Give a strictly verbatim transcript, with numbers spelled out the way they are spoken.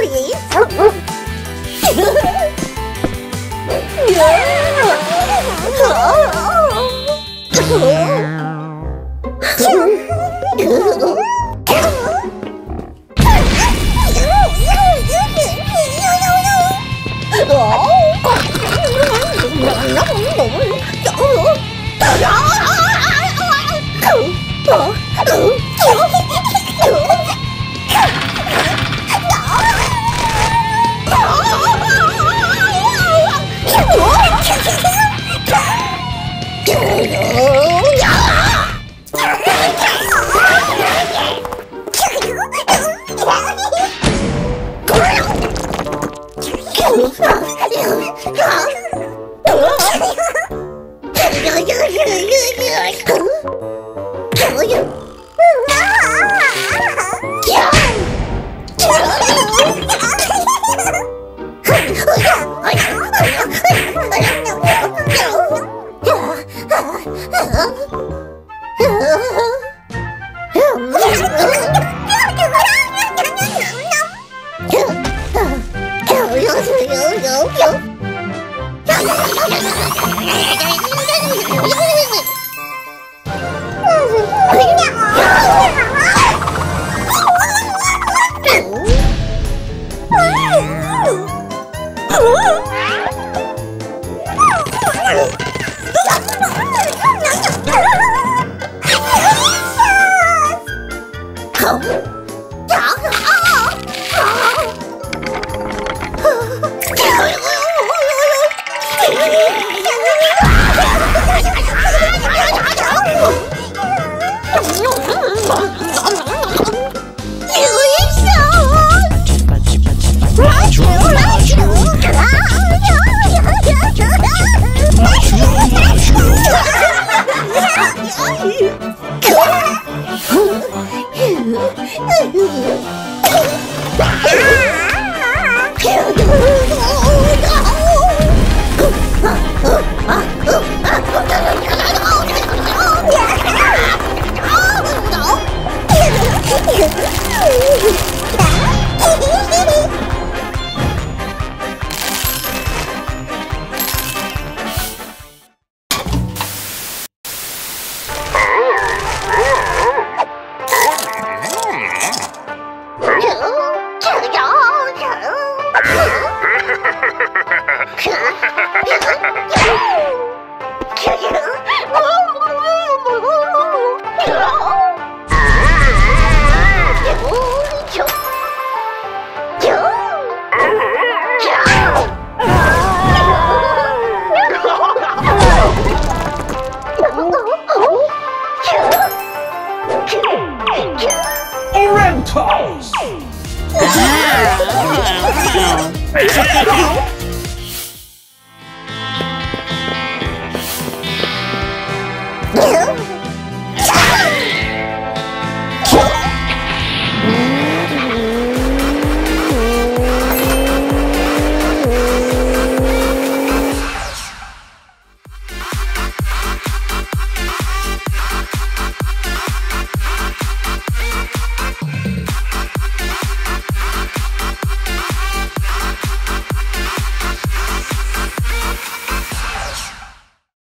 please? Toes!